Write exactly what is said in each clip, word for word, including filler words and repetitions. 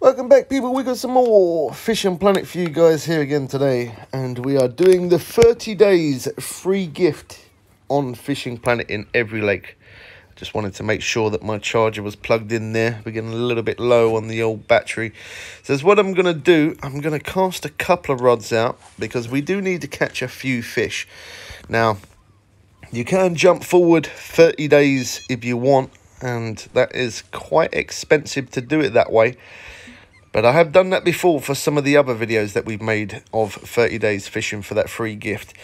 Welcome back, people. We got some more Fishing Planet for you guys here again today, and we are doing the thirty days free gift on Fishing Planet in every lake. Just wanted to make sure that my charger was plugged in there. We're getting a little bit low on the old battery. So that's what I'm going to do. I'm going to cast a couple of rods out because we do need to catch a few fish. Now, you can jump forward thirty days if you want, and that is quite expensive to do it that way. But I have done that before for some of the other videos that we've made of thirty days fishing for that free gift.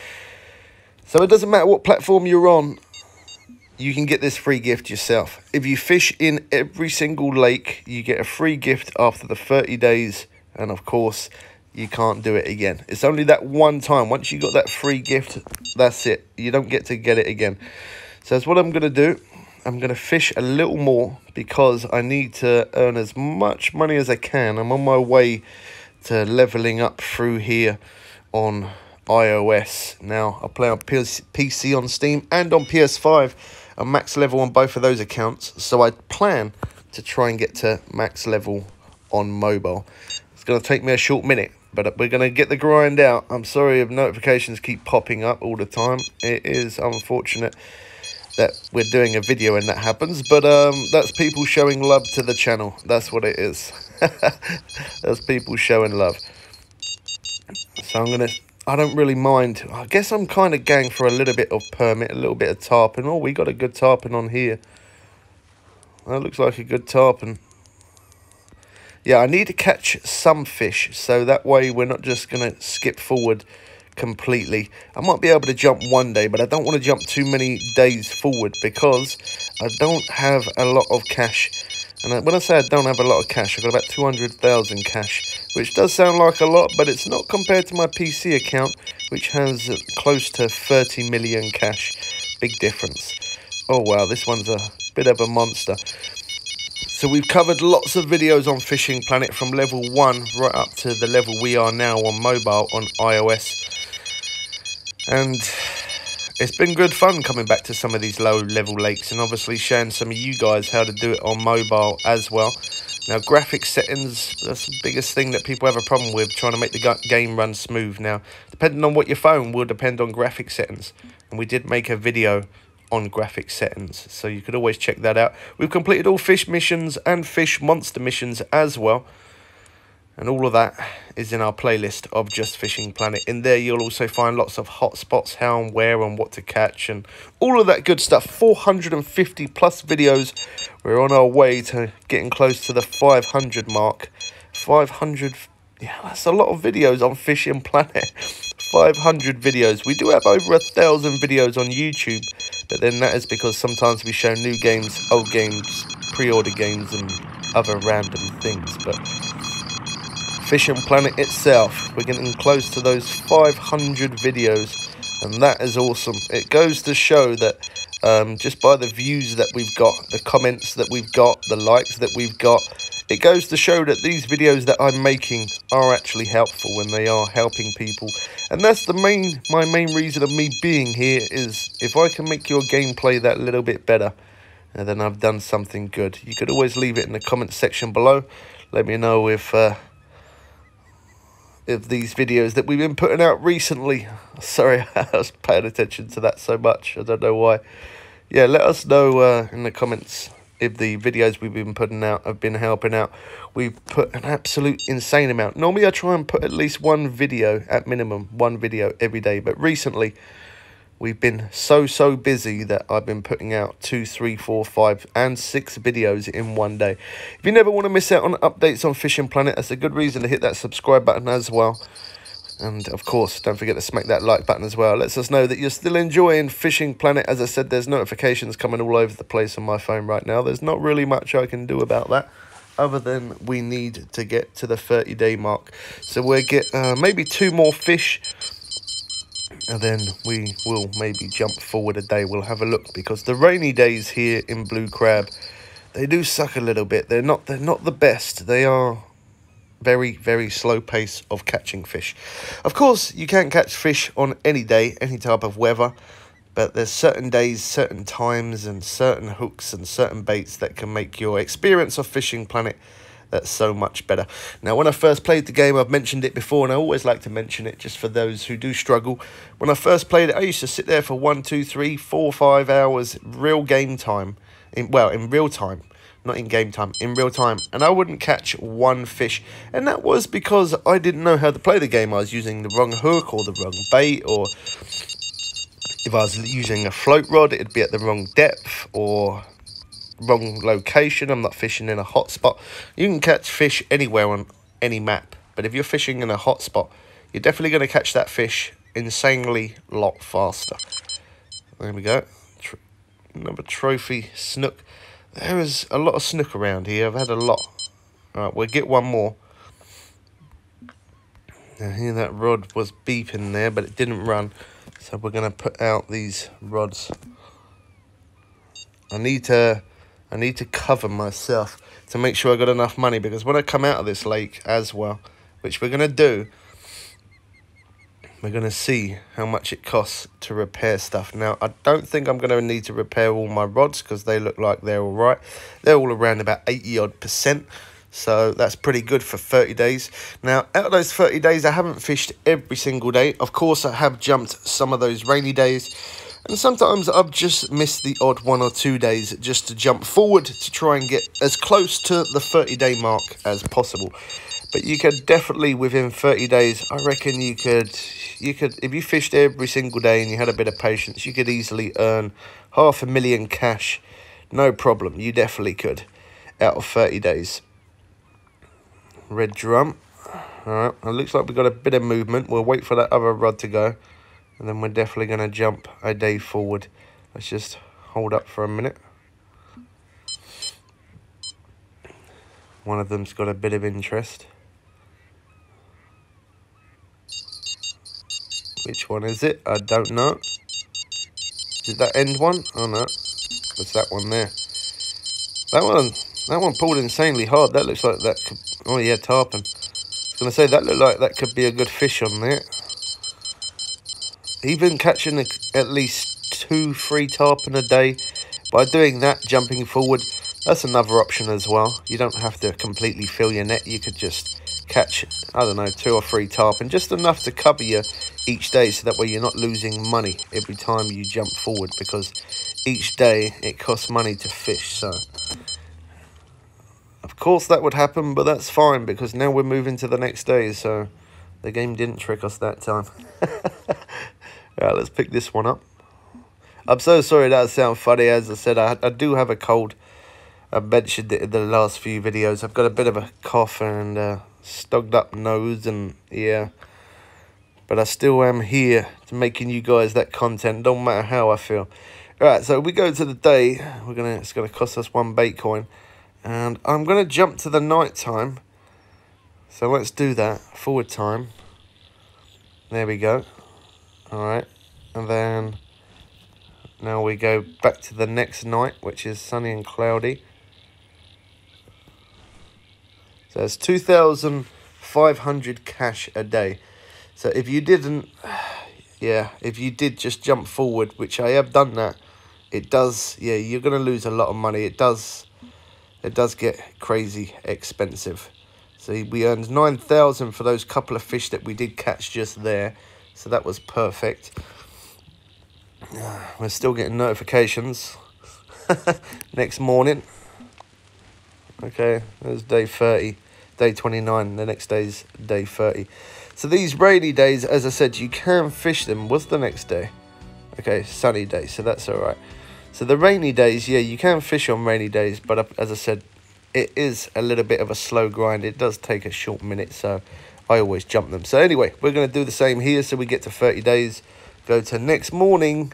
So it doesn't matter what platform you're on, you can get this free gift yourself. If you fish in every single lake, you get a free gift after the thirty days. And of course, you can't do it again. It's only that one time. Once you got that free gift, that's it. You don't get to get it again. So that's what I'm going to do. I'm going to fish a little more because I need to earn as much money as I can. I'm on my way to leveling up through here on iOS. Now, I play on P C, on Steam, and on P S five. I'm max level on both of those accounts. So I plan to try and get to max level on mobile. It's going to take me a short minute, but we're going to get the grind out. I'm sorry if notifications keep popping up all the time. It is unfortunate that we're doing a video and that happens, but um, that's people showing love to the channel. That's what it is. That's people showing love. So I'm gonna, I don't really mind. I guess I'm kind of going for a little bit of permit, a little bit of tarpon. Oh, we got a good tarpon on here. That looks like a good tarpon. Yeah, I need to catch some fish, so that way we're not just gonna skip forward completely. I might be able to jump one day, but I don't want to jump too many days forward because I don't have a lot of cash. And when I say I don't have a lot of cash, I've got about two hundred thousand cash, which does sound like a lot, but it's not compared to my P C account, which has close to thirty million cash. Big difference. Oh wow, this one's a bit of a monster. So we've covered lots of videos on Fishing Planet from level one right up to the level we are now on mobile on iOS. And it's been good fun coming back to some of these low level lakes and obviously showing some of you guys how to do it on mobile as well. Now, graphic settings, that's the biggest thing that people have a problem with, trying to make the game run smooth. Now, depending on what your phone will depend on graphic settings. And we did make a video on graphic settings, so you could always check that out. We've completed all fish missions and fish monster missions as well. And all of that is in our playlist of Just Fishing Planet. In there, you'll also find lots of hot spots, how and where and what to catch and all of that good stuff. four hundred fifty plus videos. We're on our way to getting close to the five hundred mark. five hundred, yeah, that's a lot of videos on Fishing Planet. five hundred videos. We do have over a thousand videos on YouTube, but then that is because sometimes we show new games, old games, pre-order games, and other random things, but Fishing Planet itself, we're getting close to those five hundred videos, and that is awesome. It goes to show that um, just by the views that we've got, the comments that we've got, the likes that we've got, it goes to show that these videos that I'm making are actually helpful and they are helping people. And that's the main, my main reason of me being here is if I can make your gameplay that little bit better, and then I've done something good. You could always leave it in the comments section below. Let me know if Uh, of these videos that we've been putting out recently. Sorry, I was paying attention to that so much. I don't know why. Yeah, let us know uh, in the comments if the videos we've been putting out have been helping out. We've put an absolute insane amount. Normally I try and put at least one video, at minimum, one video every day. But recently we've been so, so busy that I've been putting out two, three, four, five, and six videos in one day. If you never want to miss out on updates on Fishing Planet, that's a good reason to hit that subscribe button as well. And, of course, don't forget to smack that like button as well. It lets us know that you're still enjoying Fishing Planet. As I said, there's notifications coming all over the place on my phone right now. There's not really much I can do about that, other than we need to get to the thirty-day mark. So we'll get uh, maybe two more fish, and then we will maybe jump forward a day. We'll have a look, because the rainy days here in Blue Crab, they do suck a little bit. They're not they're not the best. They are very, very slow pace of catching fish. Of course, you can catch fish on any day, any type of weather, but there's certain days, certain times, and certain hooks and certain baits that can make your experience of Fishing Planet That's so much better. Now, when I first played the game, I've mentioned it before, and I always like to mention it just for those who do struggle. When I first played it, I used to sit there for one, two, three, four, five hours real game time. In, well, in real time. Not in game time, in real time. And I wouldn't catch one fish. And that was because I didn't know how to play the game. I was using the wrong hook or the wrong bait, or if I was using a float rod, it'd be at the wrong depth or wrong location. I'm not fishing in a hot spot. You can catch fish anywhere on any map, but if you're fishing in a hot spot, you're definitely going to catch that fish insanely a lot faster. There we go. Tr another trophy snook. There is a lot of snook around here. I've had a lot. All right, we'll get one more. Now, here that rod was beeping there, but it didn't run, so we're going to put out these rods. I need to I need to cover myself to make sure I got enough money, because when I come out of this lake as well, which we're going to do, we're going to see how much it costs to repair stuff. Now, I don't think I'm going to need to repair all my rods because they look like they're all right. They're all around about eighty odd percent. So that's pretty good for thirty days. Now, out of those thirty days, I haven't fished every single day. Of course, I have jumped some of those rainy days. And sometimes I've just missed the odd one or two days just to jump forward to try and get as close to the thirty-day mark as possible. But you could definitely, within thirty days, I reckon you could, you could, if you fished every single day and you had a bit of patience, you could easily earn half a million cash. No problem. You definitely could out of thirty days. Red drum. All right, it looks like we've got a bit of movement. We'll wait for that other rod to go, and then we're definitely going to jump a day forward. Let's just hold up for a minute. One of them's got a bit of interest. Which one is it? I don't know. Is it that end one? Oh no, it's that one there. That one, that one pulled insanely hard. That looks like that could, oh yeah, tarpon. I was going to say, that looked like that could be a good fish on there. Even catching a, at least two, three tarpon a day, by doing that, jumping forward, that's another option as well. You don't have to completely fill your net. You could just catch, I don't know, two or three tarpon, just enough to cover you each day, so that way you're not losing money every time you jump forward, because each day it costs money to fish. So, of course, that would happen, but that's fine, because now we're moving to the next day, so the game didn't trick us that time. Alright, let's pick this one up. I'm so sorry that sounds funny. As I said, I, I do have a cold. I mentioned it in the last few videos. I've got a bit of a cough and a stogged up nose and yeah. But I still am here to making you guys that content, don't matter how I feel. Alright, so we go to the day. We're gonna it's gonna cost us one bait coin. And I'm gonna jump to the night time. So let's do that. Forward time. There we go. Alright, and then now we go back to the next night, which is sunny and cloudy. So it's two thousand five hundred cash a day. So if you didn't, yeah, if you did just jump forward, which I have done that, it does, yeah, you're going to lose a lot of money. It does, it does get crazy expensive. So we earned nine thousand for those couple of fish that we did catch just there. So that was perfect. We're still getting notifications. Next morning. Okay, that was day thirty. Day twenty-nine. The next day's day thirty. So these rainy days, as I said, you can fish them. What's the next day? Okay, sunny day. So that's alright. So the rainy days, yeah, you can fish on rainy days. But as I said, it is a little bit of a slow grind. It does take a short minute, so I always jump them. So anyway, we're going to do the same here. So we get to thirty days, go to next morning,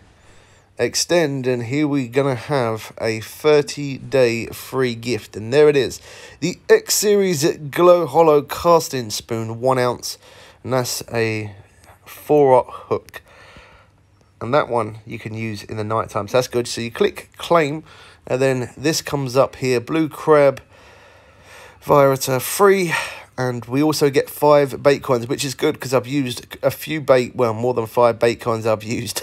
extend, and here we're going to have a thirty-day free gift. And there it is, the X-Series Glow Holo Casting Spoon, one ounce. And that's a four aught hook. And that one you can use in the night time, so that's good. So you click claim, and then this comes up here, Blue Crab, Virata free. And we also get five bait coins, which is good because I've used a few bait, well, more than five bait coins I've used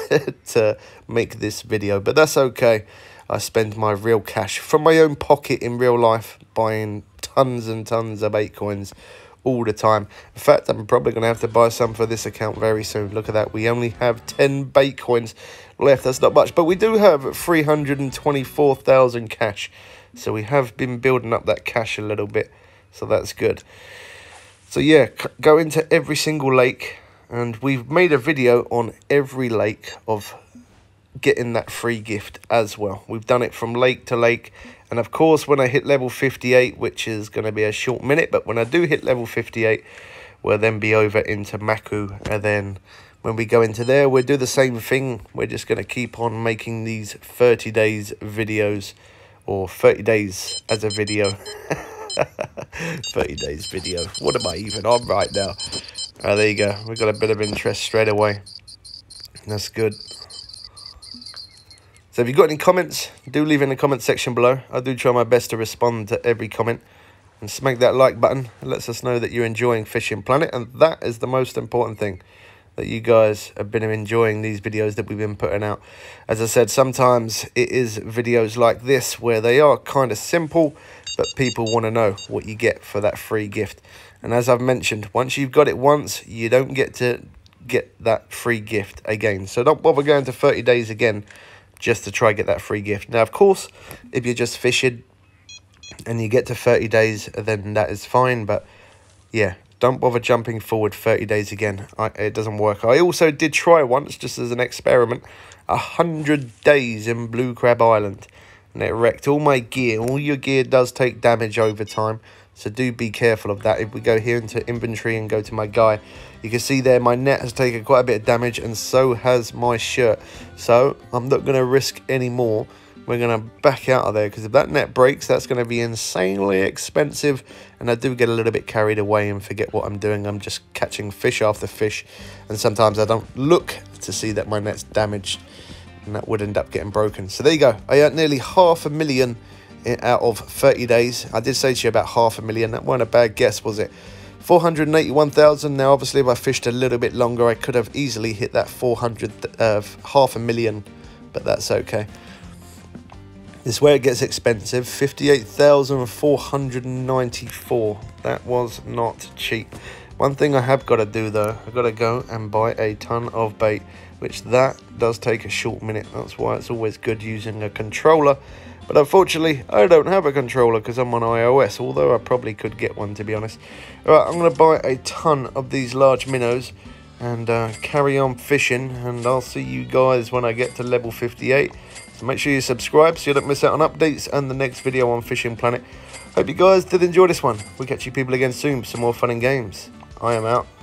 to make this video. But that's okay. I spend my real cash from my own pocket in real life buying tons and tons of bait coins all the time. In fact, I'm probably going to have to buy some for this account very soon. Look at that. We only have ten bait coins left. That's not much. But we do have three hundred twenty-four thousand cash. So we have been building up that cash a little bit. So that's good. So yeah, go into every single lake. And we've made a video on every lake of getting that free gift as well. We've done it from lake to lake. And of course, when I hit level fifty-eight, which is going to be a short minute, but when I do hit level fifty-eight, we'll then be over into Maku. And then when we go into there, we'll do the same thing. We're just going to keep on making these thirty days videos, or thirty days as a video. thirty days video. What am I even on right now? Oh, there you go. We've got a bit of interest straight away. That's good. So if you've got any comments, do leave in the comment section below. I do try my best to respond to every comment. And smack that like button. It lets us know that you're enjoying Fishing Planet. And that is the most important thing. That you guys have been enjoying these videos that we've been putting out. As I said, sometimes it is videos like this where they are kind of simple. But people want to know what you get for that free gift. And as I've mentioned, once you've got it once, you don't get to get that free gift again. So don't bother going to thirty days again just to try get that free gift. Now, of course, if you're just fishing and you get to thirty days, then that is fine. But yeah, don't bother jumping forward thirty days again. I, it doesn't work. I also did try once, just as an experiment, one hundred days in Blue Crab Island. And it wrecked all my gear. All your gear does take damage over time. So do be careful of that. If we go here into inventory and go to my guy, you can see there my net has taken quite a bit of damage, and so has my shirt. So I'm not going to risk any more. We're going to back out of there, because if that net breaks, that's going to be insanely expensive. And I do get a little bit carried away and forget what I'm doing. I'm just catching fish after fish. And sometimes I don't look to see that my net's damaged, and that would end up getting broken. So there you go. I earned nearly half a million out of thirty days. I did say to you about half a million. That weren't a bad guess, was it? Four hundred eighty-one thousand. Now obviously, if I fished a little bit longer, I could have easily hit that four hundred uh, half a million, but that's okay. This is where it gets expensive. Fifty-eight thousand four hundred ninety-four. That was not cheap. One thing I have got to do though, I've got to go and buy a ton of bait, which that does take a short minute. That's why it's always good using a controller. But unfortunately, I don't have a controller because I'm on iOS, although I probably could get one, to be honest. All right, I'm going to buy a ton of these large minnows and uh, carry on fishing, and I'll see you guys when I get to level fifty-eight. So make sure you subscribe so you don't miss out on updates and the next video on Fishing Planet. Hope you guys did enjoy this one. We'll catch you people again soon for some more fun and games. I am out.